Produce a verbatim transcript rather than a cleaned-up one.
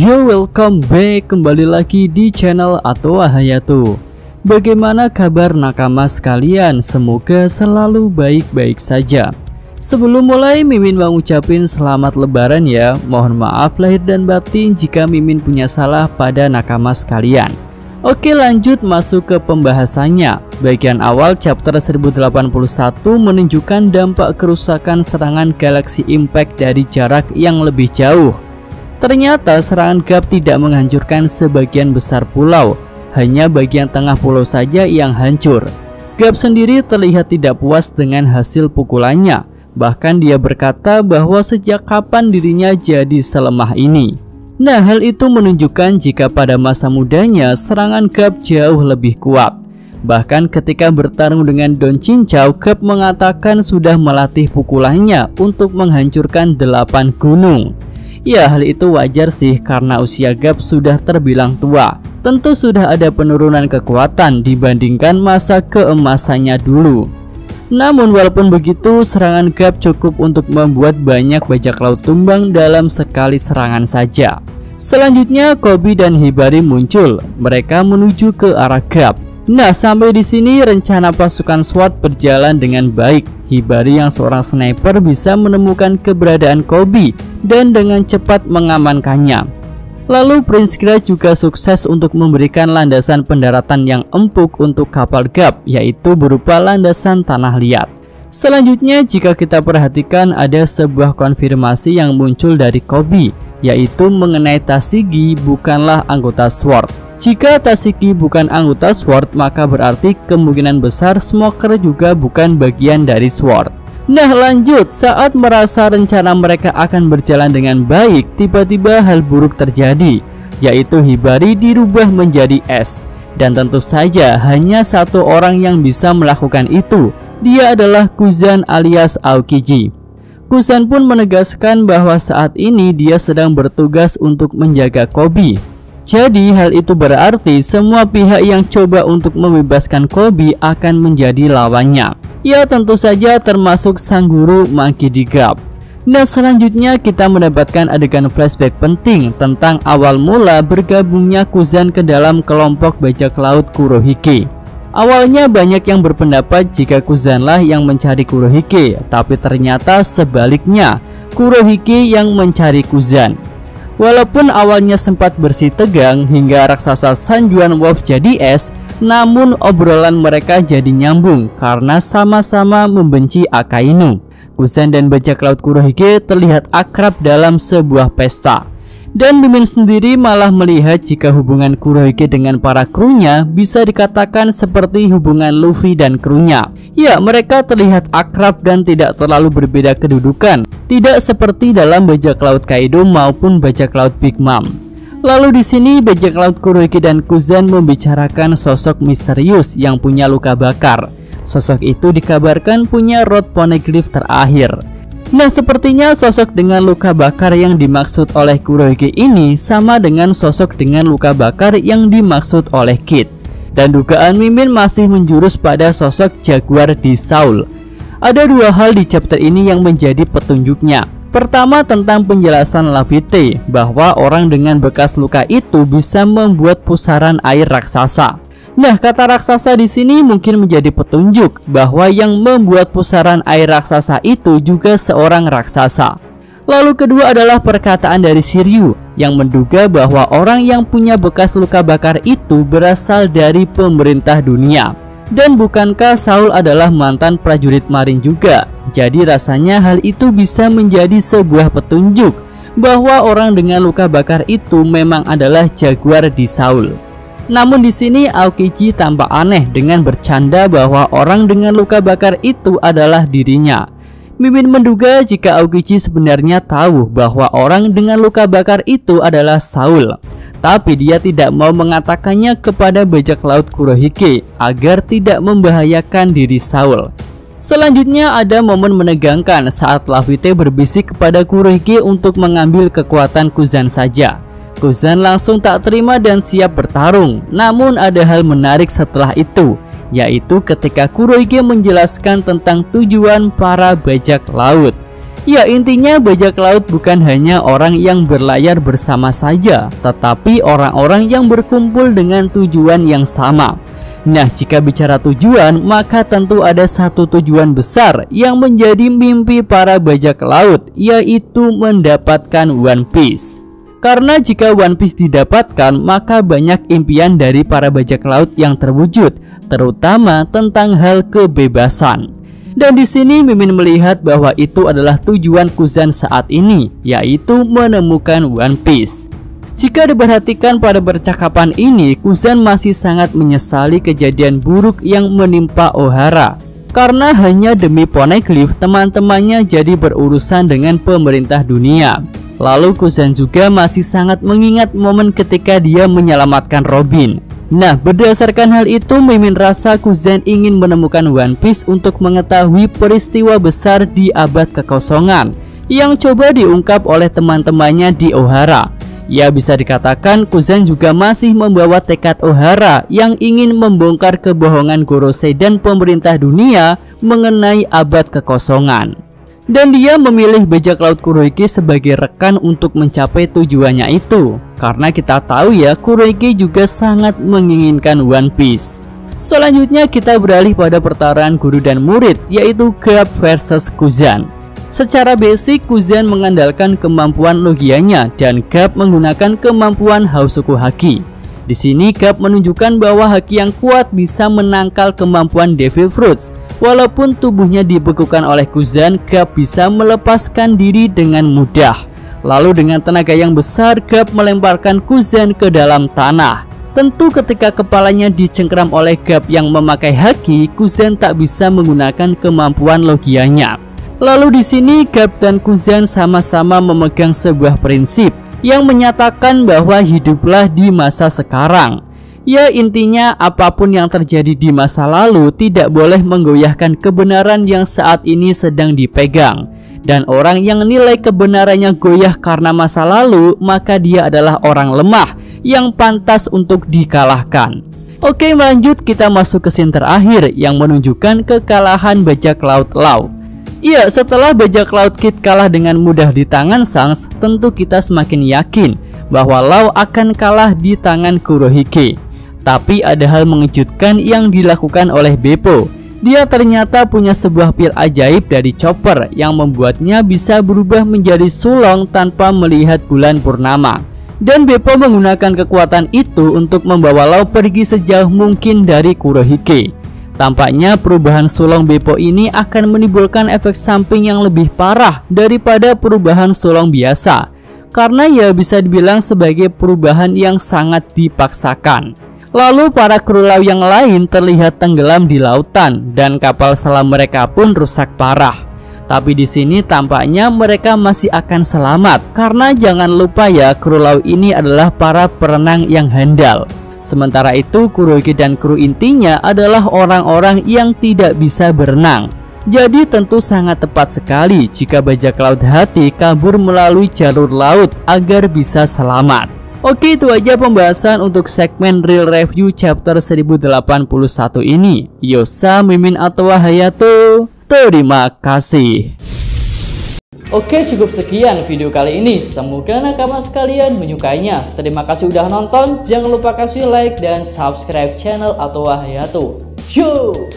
Yo, welcome back, kembali lagi di channel Atowa Hayato. Bagaimana kabar nakama sekalian? Semoga selalu baik-baik saja. Sebelum mulai, Mimin mau ngucapin selamat lebaran ya. Mohon maaf lahir dan batin jika Mimin punya salah pada nakama sekalian. Oke, lanjut masuk ke pembahasannya. Bagian awal chapter seribu delapan puluh satu menunjukkan dampak kerusakan serangan Galaxy Impact dari jarak yang lebih jauh. Ternyata serangan Gap tidak menghancurkan sebagian besar pulau, hanya bagian tengah pulau saja yang hancur. Gap sendiri terlihat tidak puas dengan hasil pukulannya, bahkan dia berkata bahwa sejak kapan dirinya jadi selemah ini. Nah, hal itu menunjukkan jika pada masa mudanya serangan Gap jauh lebih kuat. Bahkan ketika bertarung dengan Don Chin Chow, Gap mengatakan sudah melatih pukulannya untuk menghancurkan delapan gunung. Ya, hal itu wajar sih karena usia Gap sudah terbilang tua. Tentu sudah ada penurunan kekuatan dibandingkan masa keemasannya dulu. Namun walaupun begitu, serangan Gap cukup untuk membuat banyak bajak laut tumbang dalam sekali serangan saja. Selanjutnya Koby dan Hibari muncul. Mereka menuju ke arah Gap. Nah, sampai di sini rencana pasukan SWAT berjalan dengan baik. Hibari yang seorang sniper bisa menemukan keberadaan Koby dan dengan cepat mengamankannya. Lalu Prince Kira juga sukses untuk memberikan landasan pendaratan yang empuk untuk kapal Gap, yaitu berupa landasan tanah liat. Selanjutnya jika kita perhatikan ada sebuah konfirmasi yang muncul dari Koby, yaitu mengenai Tashigi bukanlah anggota SWAT. Jika Tashigi bukan anggota SWAT, maka berarti kemungkinan besar Smoker juga bukan bagian dari SWAT. Nah, lanjut, saat merasa rencana mereka akan berjalan dengan baik, tiba-tiba hal buruk terjadi, yaitu Hibari dirubah menjadi es. Dan tentu saja hanya satu orang yang bisa melakukan itu, dia adalah Kusan alias Aokiji. Kusan pun menegaskan bahwa saat ini dia sedang bertugas untuk menjaga Koby. Jadi hal itu berarti semua pihak yang coba untuk membebaskan Koby akan menjadi lawannya. Ya, tentu saja termasuk sang guru Monkey D. Garp. Nah, selanjutnya kita mendapatkan adegan flashback penting tentang awal mula bergabungnya Kusan ke dalam kelompok bajak laut Kurohige. Awalnya banyak yang berpendapat jika Kusanlah yang mencari Kurohige, tapi ternyata sebaliknya Kurohige yang mencari Kusan. Walaupun awalnya sempat bersih tegang hingga raksasa San Juan Wolf jadi es, namun obrolan mereka jadi nyambung karena sama-sama membenci Akainu. Kusan dan bajak laut Kurohige terlihat akrab dalam sebuah pesta. Dan Mimin sendiri malah melihat jika hubungan Kurohige dengan para krunya bisa dikatakan seperti hubungan Luffy dan krunya. Ya, mereka terlihat akrab dan tidak terlalu berbeda kedudukan, tidak seperti dalam bajak laut Kaido maupun bajak laut Big Mom. Lalu di sini bajak laut Kurohige dan Kusan membicarakan sosok misterius yang punya luka bakar. Sosok itu dikabarkan punya Road Poneglyph terakhir. Nah, sepertinya sosok dengan luka bakar yang dimaksud oleh Kurohige ini sama dengan sosok dengan luka bakar yang dimaksud oleh Kid. Dan dugaan Mimin masih menjurus pada sosok Jaguar di Saul. Ada dua hal di chapter ini yang menjadi petunjuknya. Pertama, tentang penjelasan Laffitte bahwa orang dengan bekas luka itu bisa membuat pusaran air raksasa. Nah, kata raksasa di sini mungkin menjadi petunjuk bahwa yang membuat pusaran air raksasa itu juga seorang raksasa. Lalu kedua adalah perkataan dari Siryu yang menduga bahwa orang yang punya bekas luka bakar itu berasal dari pemerintah dunia. Dan bukankah Saul adalah mantan prajurit marin juga? Jadi rasanya hal itu bisa menjadi sebuah petunjuk bahwa orang dengan luka bakar itu memang adalah Jaguar di Saul. Namun di sini Aokiji tampak aneh dengan bercanda bahwa orang dengan luka bakar itu adalah dirinya. Mimin menduga jika Aokiji sebenarnya tahu bahwa orang dengan luka bakar itu adalah Saul, tapi dia tidak mau mengatakannya kepada bajak laut Kurohige agar tidak membahayakan diri Saul. Selanjutnya ada momen menegangkan saat Laffitte berbisik kepada Kurohige untuk mengambil kekuatan Kusan saja. Kusan langsung tak terima dan siap bertarung. Namun ada hal menarik setelah itu, yaitu ketika Kurohige menjelaskan tentang tujuan para bajak laut. Ya, intinya bajak laut bukan hanya orang yang berlayar bersama saja, tetapi orang-orang yang berkumpul dengan tujuan yang sama. Nah, jika bicara tujuan, maka tentu ada satu tujuan besar yang menjadi mimpi para bajak laut, yaitu mendapatkan One Piece. Karena jika One Piece didapatkan, maka banyak impian dari para bajak laut yang terwujud, terutama tentang hal kebebasan. Dan di sini Mimin melihat bahwa itu adalah tujuan Kuzan saat ini, yaitu menemukan One Piece. Jika diperhatikan pada percakapan ini, Kuzan masih sangat menyesali kejadian buruk yang menimpa Ohara. Karena hanya demi Poneglyph, teman-temannya jadi berurusan dengan pemerintah dunia. Lalu Kuzan juga masih sangat mengingat momen ketika dia menyelamatkan Robin. Nah, berdasarkan hal itu, Mimin rasa Kuzan ingin menemukan One Piece untuk mengetahui peristiwa besar di abad kekosongan yang coba diungkap oleh teman-temannya di Ohara. Ya, bisa dikatakan Kuzan juga masih membawa tekad Ohara yang ingin membongkar kebohongan Gorosei dan pemerintah dunia mengenai abad kekosongan. Dan dia memilih bajak laut Kurohige sebagai rekan untuk mencapai tujuannya itu. Karena kita tahu ya, Kurohige juga sangat menginginkan One Piece. Selanjutnya kita beralih pada pertarungan guru dan murid, yaitu Garp versus Kuzan. Secara basic, Kuzan mengandalkan kemampuan logianya dan Garp menggunakan kemampuan Haoshoku Haki. Di sini Garp menunjukkan bahwa haki yang kuat bisa menangkal kemampuan Devil Fruits. Walaupun tubuhnya dibekukan oleh Kuzan, Garp bisa melepaskan diri dengan mudah. Lalu dengan tenaga yang besar, Garp melemparkan Kuzan ke dalam tanah. Tentu ketika kepalanya dicengkram oleh Garp yang memakai haki, Kuzan tak bisa menggunakan kemampuan logianya. Lalu di sini Garp dan Kuzan sama-sama memegang sebuah prinsip yang menyatakan bahwa hiduplah di masa sekarang. Ya, intinya apapun yang terjadi di masa lalu tidak boleh menggoyahkan kebenaran yang saat ini sedang dipegang. Dan orang yang nilai kebenarannya goyah karena masa lalu, maka dia adalah orang lemah yang pantas untuk dikalahkan. Oke, lanjut kita masuk ke scene terakhir yang menunjukkan kekalahan bajak laut Law. Iya, setelah bajak laut Kid kalah dengan mudah di tangan Sans, tentu kita semakin yakin bahwa Law akan kalah di tangan Kurohige. Tapi ada hal mengejutkan yang dilakukan oleh Bepo. Dia ternyata punya sebuah pil ajaib dari Chopper yang membuatnya bisa berubah menjadi sulong tanpa melihat bulan purnama. Dan Beppo menggunakan kekuatan itu untuk membawa Law pergi sejauh mungkin dari Kurohige. Tampaknya perubahan sulong Beppo ini akan menimbulkan efek samping yang lebih parah daripada perubahan sulong biasa. Karena ya bisa dibilang sebagai perubahan yang sangat dipaksakan. Lalu para kru Law yang lain terlihat tenggelam di lautan dan kapal selam mereka pun rusak parah. Tapi di sini tampaknya mereka masih akan selamat karena jangan lupa ya, kru Law ini adalah para perenang yang handal. Sementara itu Kurohige dan kru intinya adalah orang-orang yang tidak bisa berenang. Jadi tentu sangat tepat sekali jika bajak laut hati kabur melalui jalur laut agar bisa selamat. Oke, itu aja pembahasan untuk segmen Real Review Chapter seribu delapan puluh satu ini. Yosa, Mimin Atowa Hayato, terima kasih. Oke, cukup sekian video kali ini. Semoga nakama sekalian menyukainya. Terima kasih udah nonton. Jangan lupa kasih like dan subscribe channel Atowa Hayato. Yo!